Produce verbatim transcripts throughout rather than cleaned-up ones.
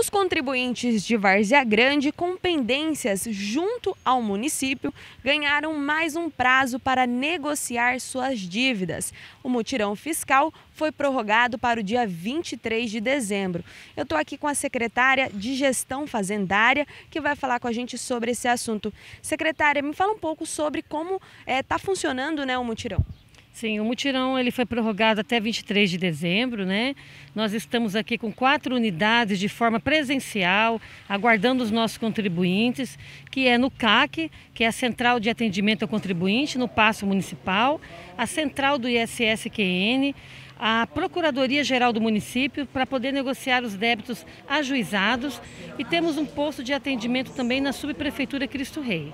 Os contribuintes de Várzea Grande com pendências junto ao município ganharam mais um prazo para negociar suas dívidas. O mutirão fiscal foi prorrogado para o dia vinte e três de dezembro. Eu estou aqui com a secretária de Gestão Fazendária, que vai falar com a gente sobre esse assunto. Secretária, me fala um pouco sobre como está é, funcionando, né, o mutirão. Sim, o mutirão ele foi prorrogado até vinte e três de dezembro, né? Nós estamos aqui com quatro unidades de forma presencial, aguardando os nossos contribuintes, que é no C A C, que é a Central de Atendimento ao Contribuinte, no Paço Municipal, a Central do I S S Q N, a Procuradoria-Geral do Município, para poder negociar os débitos ajuizados, e temos um posto de atendimento também na Subprefeitura Cristo Rei.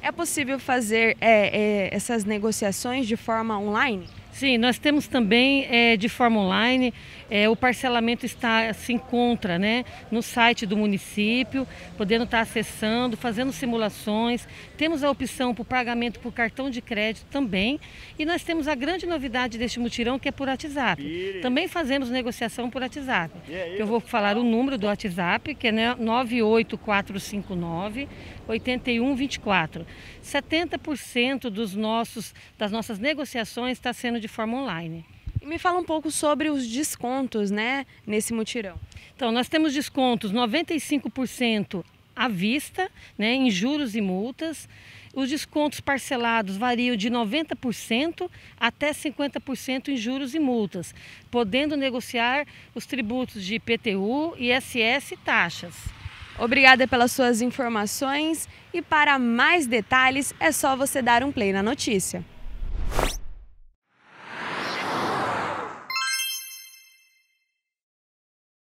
É possível fazer é, é, essas negociações de forma online? Sim, nós temos também é, de forma online, é, o parcelamento está, se encontra, né, no site do município, podendo estar acessando, fazendo simulações. Temos a opção por pagamento por cartão de crédito também, e nós temos a grande novidade deste mutirão, que é por WhatsApp. Também fazemos negociação por WhatsApp. Eu vou falar o número do WhatsApp, que é nove oito quatro cinco nove, oito um dois quatro. setenta por cento dos nossos, das nossas negociações está sendo de forma online. E me fala um pouco sobre os descontos, né, nesse mutirão. Então, nós temos descontos noventa e cinco por cento à vista, né, em juros e multas. Os descontos parcelados variam de noventa por cento até cinquenta por cento em juros e multas, podendo negociar os tributos de I P T U, I S S e taxas. Obrigada pelas suas informações, e para mais detalhes é só você dar um play na notícia.